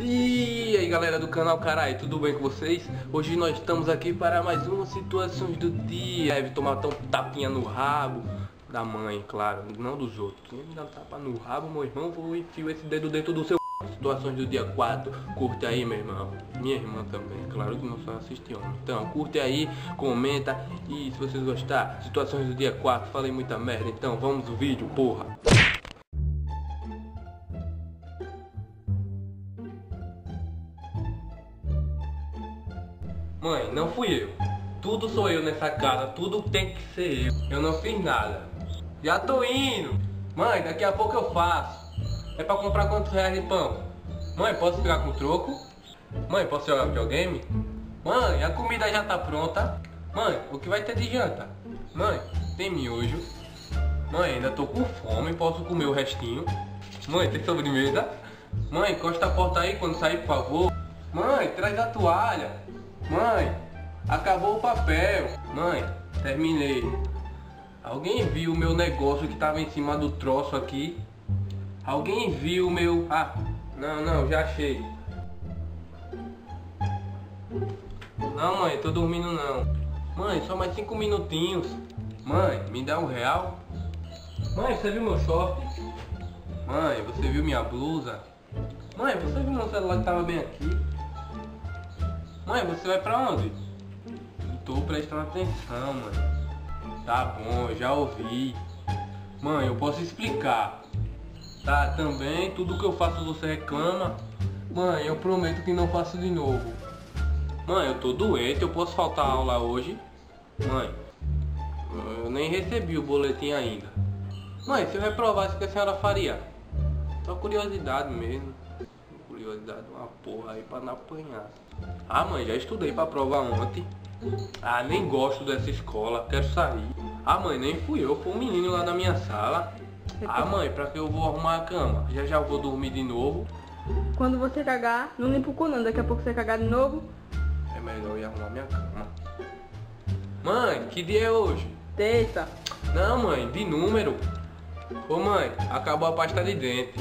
E aí galera do canal Carai, tudo bem com vocês? Hoje nós estamos aqui para mais uma situações do dia. Deve tomar tão tapinha no rabo da mãe, claro, não dos outros. Se me dá um tapa no rabo, meu irmão, vou enfio esse dedo dentro do seu... Situações do dia 4, curte aí, meu irmão. Minha irmã também, claro que não só assiste homem. Então, curte aí, comenta. E se vocês gostar, situações do dia 4, falei muita merda, então vamos o vídeo, porra. Mãe, não fui eu. Tudo sou eu nessa casa, tudo tem que ser eu. Eu não fiz nada. Já tô indo. Mãe, daqui a pouco eu faço. É pra comprar quantos reais de pão? Mãe, posso ficar com troco? Mãe, posso jogar videogame? Mãe, a comida já tá pronta. Mãe, o que vai ter de janta? Mãe, tem miojo. Mãe, ainda tô com fome, posso comer o restinho. Mãe, tem sobremesa? Mãe, encosta a porta aí quando sair, por favor. Mãe, traz a toalha. Mãe, acabou o papel. Mãe, terminei. Alguém viu o meu negócio que tava em cima do troço aqui? Alguém viu meu... Ah, não, já achei. Não, mãe, tô dormindo não. Mãe, só mais 5 minutinhos. Mãe, me dá R$1. Mãe, você viu meu short? Mãe, você viu minha blusa? Mãe, você viu meu celular que tava bem aqui? Mãe, você vai pra onde? Tô prestando atenção, mãe. Tá bom, eu já ouvi. Mãe, eu posso explicar. Tá, também, tudo que eu faço você reclama. Mãe, eu prometo que não faço de novo. Mãe, eu tô doente, eu posso faltar a aula hoje? Mãe, eu nem recebi o boletim ainda. Mãe, se eu reprovasse, o que a senhora faria? Só curiosidade mesmo. Curiosidade, uma porra aí pra não apanhar. Ah, mãe, já estudei pra provar ontem. Ah, nem gosto dessa escola, quero sair. Ah, mãe, nem fui eu, foi um menino lá na minha sala. Ah, mãe, pra que eu vou arrumar a cama? Já vou dormir de novo. Quando você cagar, não limpa o cu não, daqui a pouco você cagar de novo. É melhor eu ir arrumar minha cama. Mãe, que dia é hoje? Terça. Não, mãe, de número. Ô mãe, acabou a pasta de dente.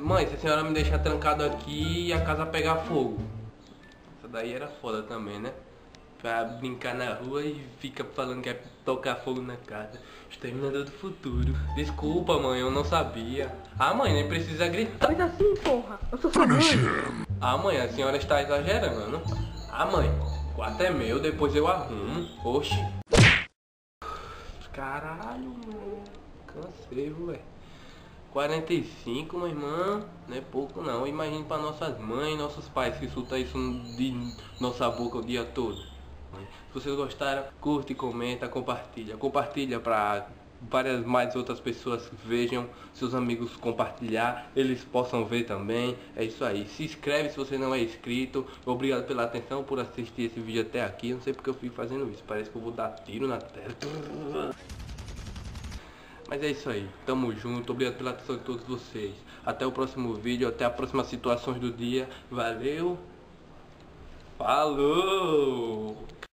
Mãe, se a senhora me deixar trancado aqui e a casa pegar fogo. Essa daí era foda também, né? Pra brincar na rua e fica falando que é tocar fogo na casa. Exterminador do futuro. Desculpa, mãe, eu não sabia. Ah, mãe, nem precisa gritar. Mas assim, porra, eu sou sua mãe. Ah, mãe, a senhora está exagerando. Ah, mãe, o quarto é meu, depois eu arrumo. Oxi. Caralho, mãe. Cansei, ué. 45, minha irmã, não é pouco não. Imagina pra nossas mães, nossos pais que escutam isso de nossa boca o dia todo. Se vocês gostaram, curte, comenta, compartilha para várias mais outras pessoas vejam, seus amigos compartilhar, eles possam ver também. É isso aí, se inscreve se você não é inscrito. Obrigado pela atenção, por assistir esse vídeo até aqui. Não sei porque eu fico fazendo isso, parece que eu vou dar tiro na tela. Mas é isso aí, tamo junto, obrigado pela atenção de todos vocês. Até o próximo vídeo, até a próxima situações do dia. Valeu, falou!